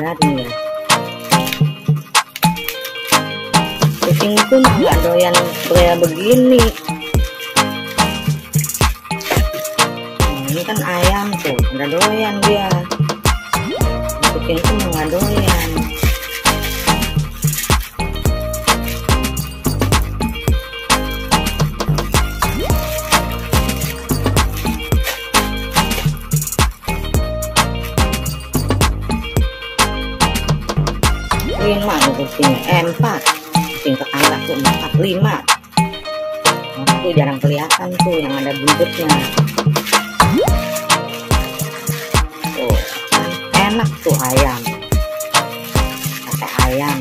sehari-hari. Kucing itu nggak doyan kayak begini. Nah, ini kan ayam tuh, nggak doyan dia. Kucing itu nggak doyan. Kucing empat, kucing tetangga tuh 4, 5. Itu jarang kelihatan tuh yang ada buntutnya. Tuh, enak tuh ayam, kata ayam.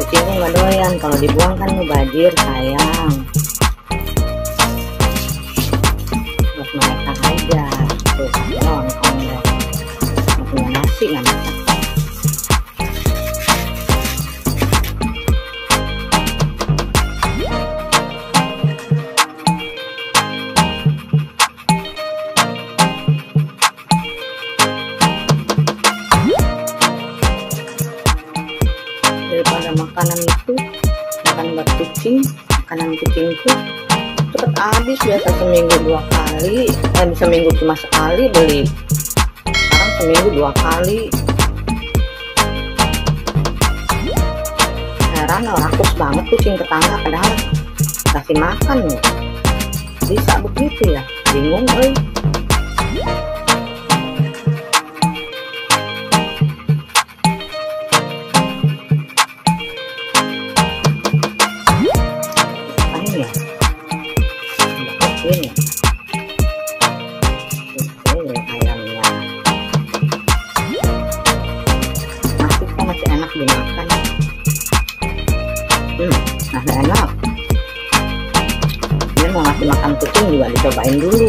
Kucing tuh nggak doyan kalau dibuang kan mubazir sayang. Buat mereka aja tuh nongkrong deh, punya nasi nggak masak. Daripada makanan itu, makan buat kucing, makanan kucing itu cepet habis, biasa seminggu 2 kali, seminggu cuma sekali beli, sekarang seminggu 2 kali. Heran, rakus banget kucing tetangga, padahal kasih makan ya. Bisa begitu ya, bingung oi. Dimakan, masih enak. Ini mau ngasih makan kucing juga dicobain dulu,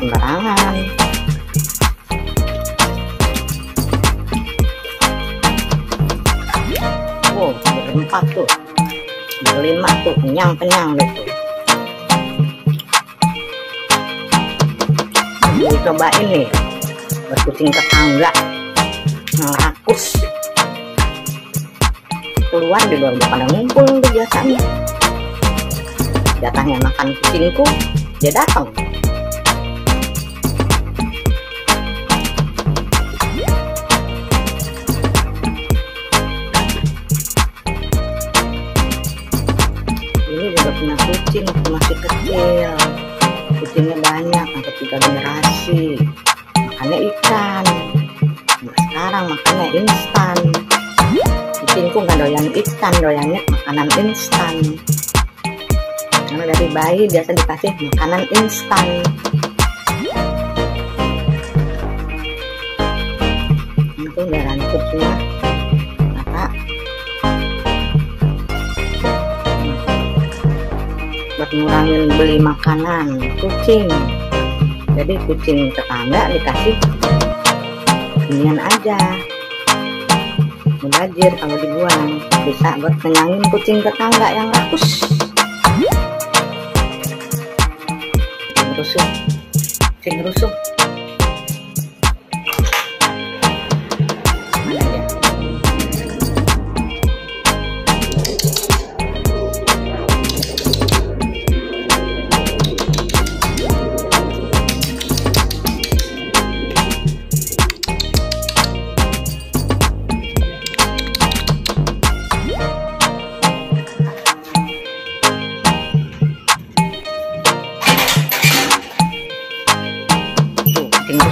sembarangan. Wow, 4 tuh, 5 tuh, kenyang-kenyang gitu. Dicobain nih, buat kucing tetangga, ngerakus. Keluar juga udah pada ngumpul tuh biasanya. Jatahnya makan kucingku, dia datang. Ini juga punya kucing waktu masih kecil. Kucingnya banyak, sampai 3 generasi. Makannya ikan. Nah, sekarang makannya instan. Kucingku nggak doyan ikan, doyannya makanan instan. Karena dari bayi biasa dikasih makanan instan. Itu udah rancut semua, maka buat ngurangin beli makanan kucing. Jadi kucing tetangga dikasih inian aja. Mubazir kalau dibuang, bisa buat kenyangin kucing tetangga yang rakus. Rusuh, kucing rusuh. Mana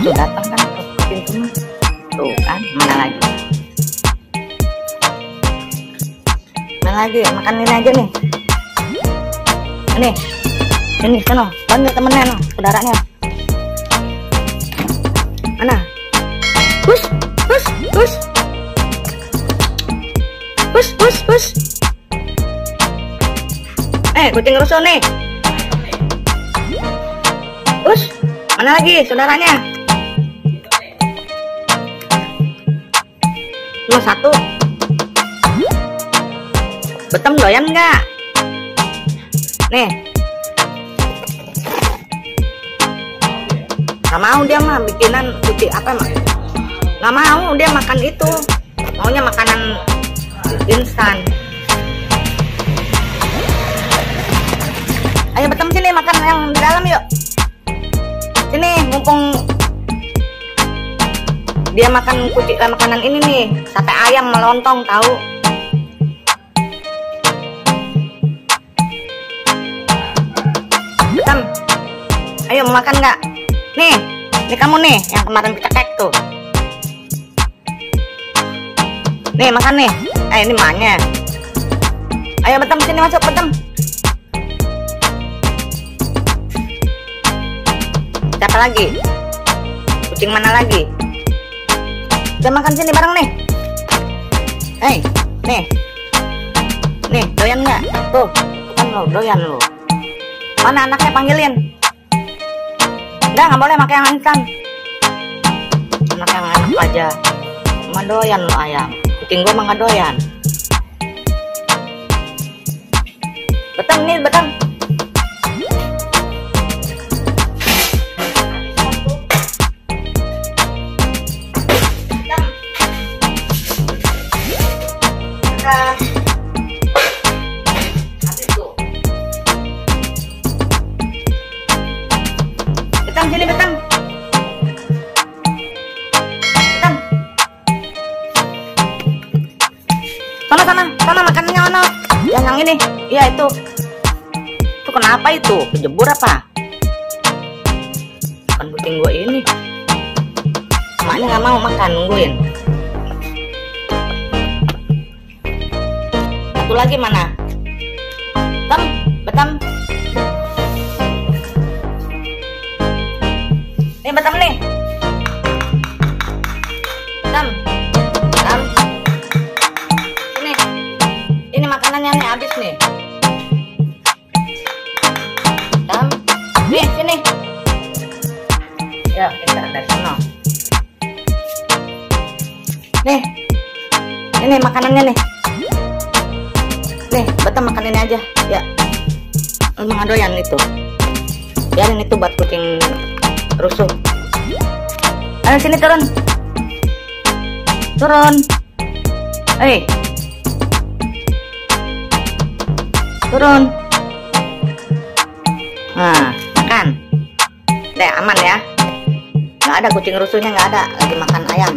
dia? Kucing datang kan kucing cuma tuh kan, mana lagi makan ini aja nih, ini sana banyak temennya no, saudaranya mana, push. Kucing rusuh nih, push. Mana lagi saudaranya? Nomor 1. Betem doyan nggak? Nih. Nggak mau dia mah bikinan kucing apa mak? Nggak mau dia makan itu, maunya makanan instan. Ayo Betem sini makan yang di dalam yuk. Sini mumpung dia makan makanan ini nih, sate ayam melontong tahu. Betem, ayo mau makan nggak? Nih, ini kamu nih yang kemarin dicekek tuh. Nih makan nih, ini emaknya. Ayo Betem sini masuk Betem. Siapa lagi? Kucing mana lagi? Udah makan sini bareng nih. Hei, nih. Nih, doyan nggak? Tuh, kan lo doyan lo. Mana anaknya panggilin? Udah nggak boleh makan yang instan. Anak yang enak aja. Cuma doyan lo ayam. Kucing gue mah nggak doyan. Betem nih, Betem. Betem sini Betem. Betem. Sana makanannya ono. Yang ini. Iya itu. Itu kenapa itu? Kejebur apa? Kan kucing gue ini. Emaknya nggak mau makan, nungguin. Satu lagi mana? Betem, Betem. Nih Betem nih. Betem, Betem. Ini makanannya nih habis nih. Betem, nih sini. Ya kita dari sana. Nih, ini makanannya nih. Nih, Betem makan ini aja ya. Emang doyan itu. Biarin itu buat kucing rusuh. Ayo sini turun. Turun. Hei. Turun. Nah, makan. Deh, aman ya. Nggak ada kucing rusuhnya, nggak ada lagi makan ayam.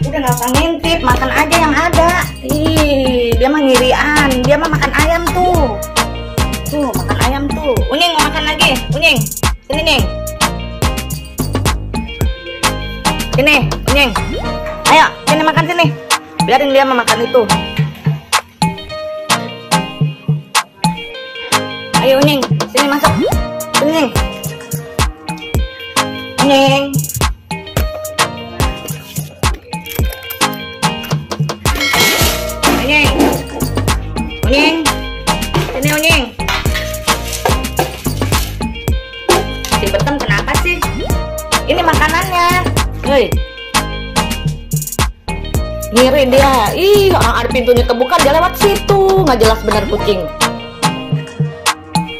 Udah gak usah ngintip, makan aja yang ada. Ih, dia mah ngirian, dia mah makan ayam tuh. Tuh, makan ayam tuh. Unying mau makan lagi, Unying. Sini Nying. Sini, Unying. Ayo, sini makan sini. Biarin dia memakan itu. Ayo Unying, sini masuk. Sini Unying. Unying, sini Unying. Si Betem kenapa sih? Ini makanannya. Hei, ngiri dia. Ih, orang ada pintunya kebuka dia lewat situ. Nggak jelas bener kucing.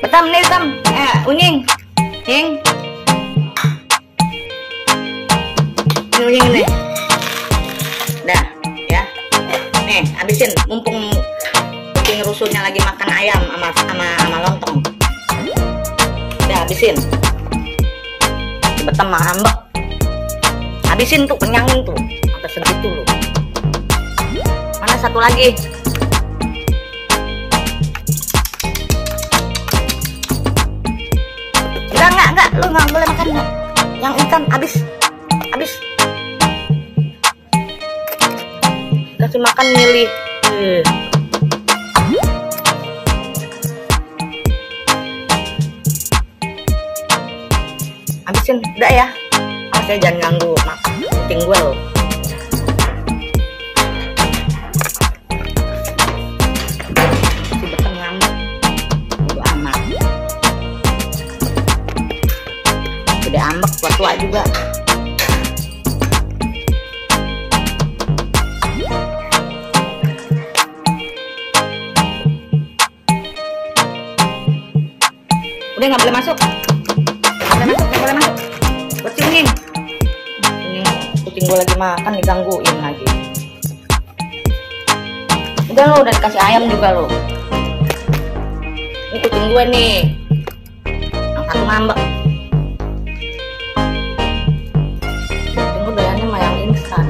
Betem nih Betem. Unying, Unying. Ini Unying nih. Dah, ya. Nih, habisin. Mumpung rusuhnya lagi makan ayam sama lontong. Udah habisin. Betem mah ambek. Habisin tuh, kenyangin tuh. Atau segitu loh. Mana satu lagi? Enggak, lu nggak boleh makan yang ikan habis. Kasih makan milih. Habisin, udah ya. Saya jangan ganggu kucing gue loh. Si Betem ngambek. Udah amat. Udah ambek, tua-tua juga. Udah nggak boleh masuk. Nggak boleh masuk. Kucingin. Ini kucing gue lagi makan digangguin lagi. Udah lo udah dikasih ayam juga lo. Ini kucing gue nih. Yang satu ngambek. Kucing gue doyannya sama yang instan.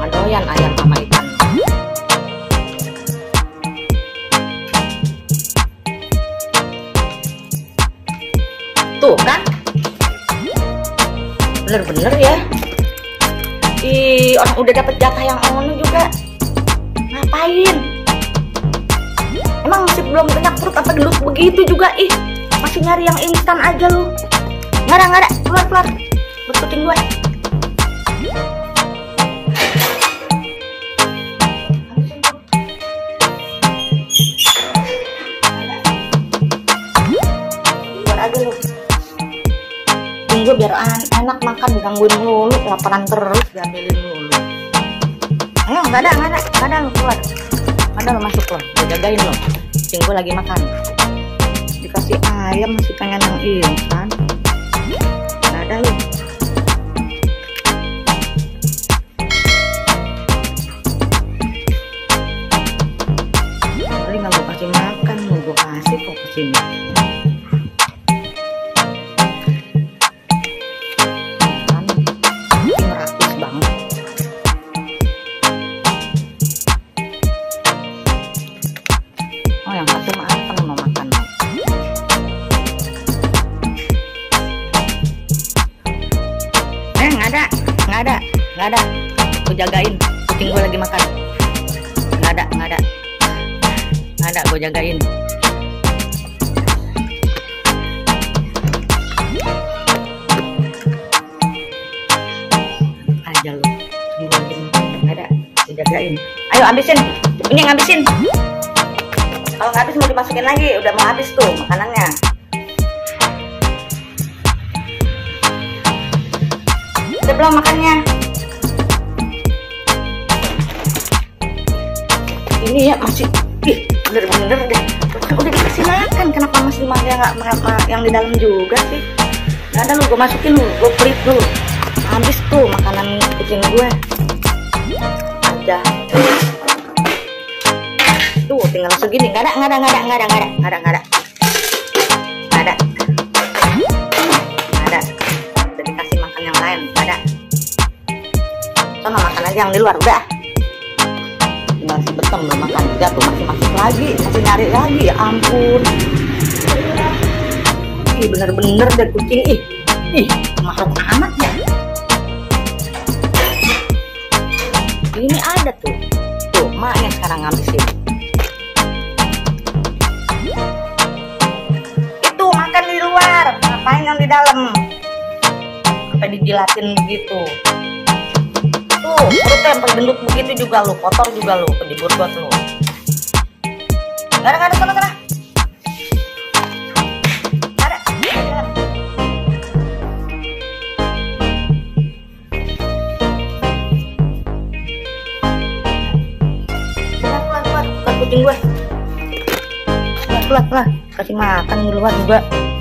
Nggak doyan ayam sama ikan. Tuh kan bener-bener ya. Ih, orang udah dapet jatah yang online juga ngapain? Emang masih belum kenyang perut apa gendut begitu juga? Ih, masih nyari yang instan aja lu. Ngara-ngara, keluar-keluar berkuting gue. Keluar aja lu. Gue biar enak makan digangguin mulu, laparan terus diambilin mulu. Ayo nggak ada lu keluar, nggak ada lu masuk lo, gue jagain lo. Kucing gue lagi makan, dikasih ayam masih pengen yang instan, nggak ada lu. Tadi nggak gue kasih makan, mau gue kasih kok kesini. Nggak ada, gue jagain kucing gue lagi makan. Nggak ada, gue jagain. Aja lu, nggak ada, gue jagain. Ayo habisin, ini ngabisin. Kalau nggak habis mau dimasukin lagi, udah mau habis tuh makanannya. Udah belum makannya? Ini ya masih, ih bener-bener deh. Udah dikasih makan, kenapa masih dia nggak yang di dalam juga sih? Nggak ada lu, gue masukin lu, gue flip lu. Habis tuh makanan kucing gue. Aja. Tuh tinggal segini, nggak ada. Udah dikasih makan yang lain, nggak ada. Sama makan aja yang di luar udah. Masih beteng belum makan juga tuh, masih masuk lagi, masih nyari lagi, ya ampun. Ih bener-bener deh kucing, ih makhluk anak ya. Ini ada tuh, maknya sekarang ngabisin. Itu makan di luar, ngapain yang di dalam? Sampai dijilatin begitu. Tuh, perutnya yang gendut begitu juga lu, kotor juga lu, penjibur buat lu. Nggak ada, sana. Nggak ada. Keluar, kucing gue. Kasih makan di luar juga.